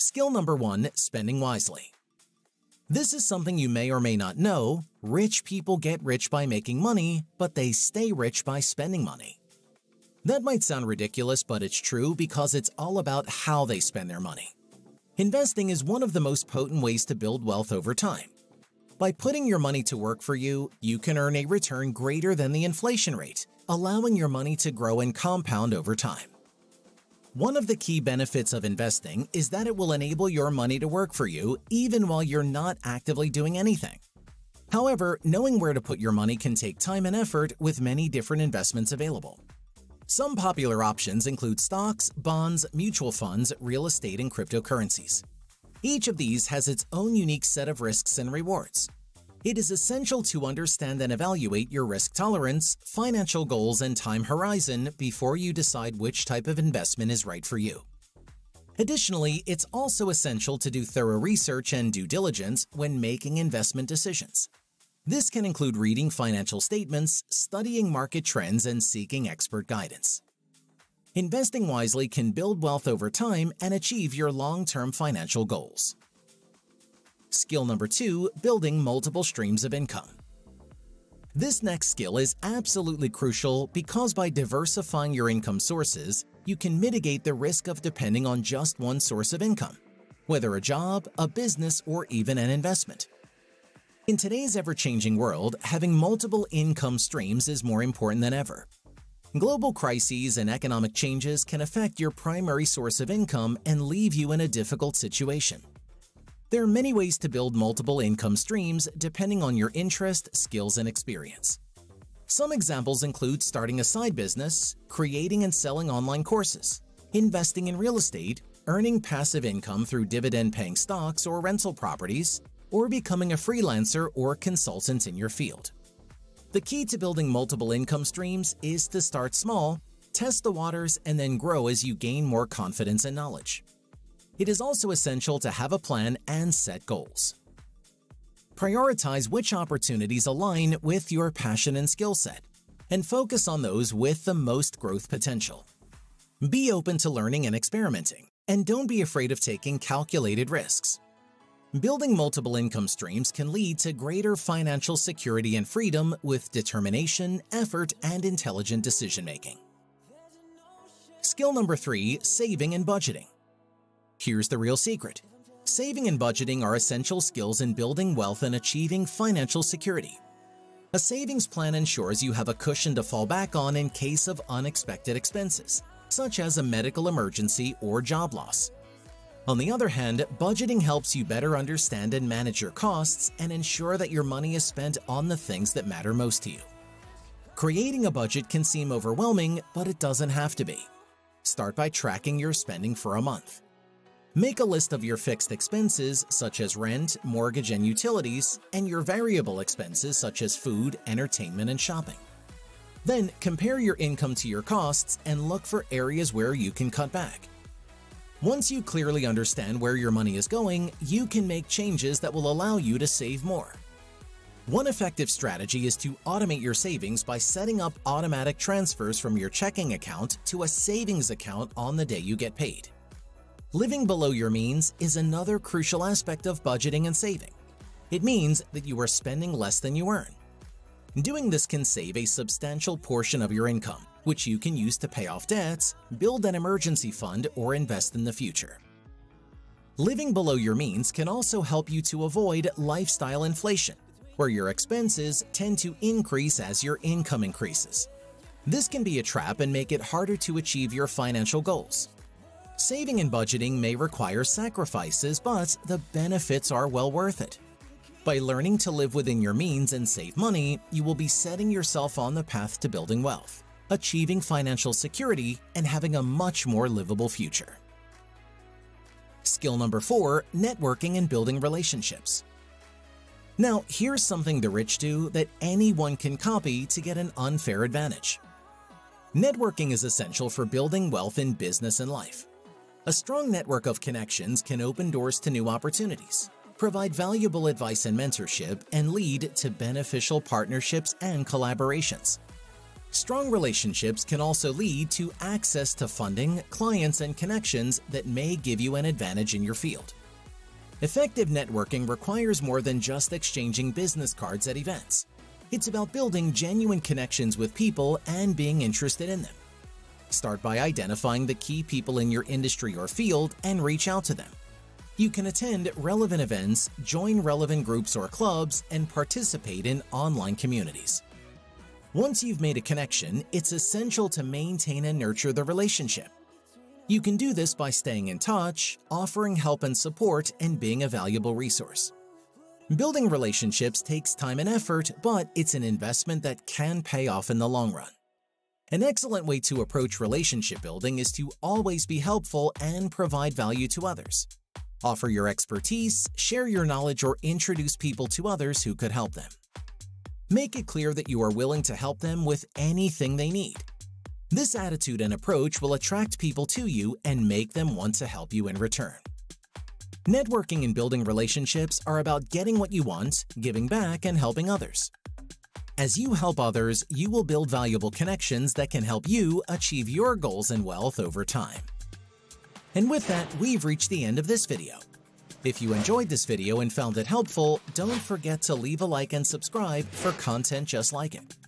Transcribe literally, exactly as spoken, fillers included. Skill number one, spending wisely. This is something you may or may not know. Rich people get rich by making money, but they stay rich by spending money. That might sound ridiculous, but it's true because it's all about how they spend their money. Investing is one of the most potent ways to build wealth over time. By putting your money to work for you, you can earn a return greater than the inflation rate, allowing your money to grow and compound over time. One of the key benefits of investing is that it will enable your money to work for you even while you're not actively doing anything. However, knowing where to put your money can take time and effort with many different investments available. Some popular options include stocks, bonds, mutual funds, real estate, and cryptocurrencies. Each of these has its own unique set of risks and rewards. It is essential to understand and evaluate your risk tolerance, financial goals, and time horizon before you decide which type of investment is right for you. Additionally, it's also essential to do thorough research and due diligence when making investment decisions. This can include reading financial statements, studying market trends, and seeking expert guidance. Investing wisely can build wealth over time and achieve your long-term financial goals. Skill number two, building multiple streams of income. This next skill is absolutely crucial because by diversifying your income sources, you can mitigate the risk of depending on just one source of income, whether a job, a business, or even an investment. In today's ever-changing world, having multiple income streams is more important than ever. Global crises and economic changes can affect your primary source of income and leave you in a difficult situation. There are many ways to build multiple income streams depending on your interest, skills, and experience. Some examples include starting a side business, creating and selling online courses, investing in real estate, earning passive income through dividend-paying stocks or rental properties, or becoming a freelancer or consultant in your field. The key to building multiple income streams is to start small, test the waters, and then grow as you gain more confidence and knowledge. It is also essential to have a plan and set goals. Prioritize which opportunities align with your passion and skill set, and focus on those with the most growth potential. Be open to learning and experimenting, and don't be afraid of taking calculated risks. Building multiple income streams can lead to greater financial security and freedom with determination, effort, and intelligent decision-making. Skill number three, saving and budgeting. Here's the real secret. Saving and budgeting are essential skills in building wealth and achieving financial security. A savings plan ensures you have a cushion to fall back on in case of unexpected expenses, such as a medical emergency or job loss. On the other hand, budgeting helps you better understand and manage your costs and ensure that your money is spent on the things that matter most to you. Creating a budget can seem overwhelming, but it doesn't have to be. Start by tracking your spending for a month. Make a list of your fixed expenses, such as rent, mortgage, and utilities, and your variable expenses, such as food, entertainment, and shopping. Then, compare your income to your costs and look for areas where you can cut back. Once you clearly understand where your money is going, you can make changes that will allow you to save more. One effective strategy is to automate your savings by setting up automatic transfers from your checking account to a savings account on the day you get paid. Living below your means is another crucial aspect of budgeting and saving. It means that you are spending less than you earn. Doing this can save a substantial portion of your income, which you can use to pay off debts, build an emergency fund, or invest in the future. Living below your means can also help you to avoid lifestyle inflation, where your expenses tend to increase as your income increases. This can be a trap and make it harder to achieve your financial goals. Saving and budgeting may require sacrifices, but the benefits are well worth it. By learning to live within your means and save money, you will be setting yourself on the path to building wealth, achieving financial security, and having a much more livable future. Skill number four, networking and building relationships. Now, here's something the rich do that anyone can copy to get an unfair advantage. Networking is essential for building wealth in business and life. A strong network of connections can open doors to new opportunities, provide valuable advice and mentorship, and lead to beneficial partnerships and collaborations. Strong relationships can also lead to access to funding, clients, and connections that may give you an advantage in your field. Effective networking requires more than just exchanging business cards at events. It's about building genuine connections with people and being interested in them. Start by identifying the key people in your industry or field and reach out to them. You can attend relevant events, join relevant groups or clubs, and participate in online communities. Once you've made a connection, it's essential to maintain and nurture the relationship. You can do this by staying in touch, offering help and support, and being a valuable resource. Building relationships takes time and effort, but it's an investment that can pay off in the long run. An excellent way to approach relationship building is to always be helpful and provide value to others. Offer your expertise, share your knowledge, or introduce people to others who could help them. Make it clear that you are willing to help them with anything they need. This attitude and approach will attract people to you and make them want to help you in return. Networking and building relationships are about getting what you want, giving back, and helping others. As you help others, you will build valuable connections that can help you achieve your goals and wealth over time. And with that, we've reached the end of this video. If you enjoyed this video and found it helpful, don't forget to leave a like and subscribe for content just like it.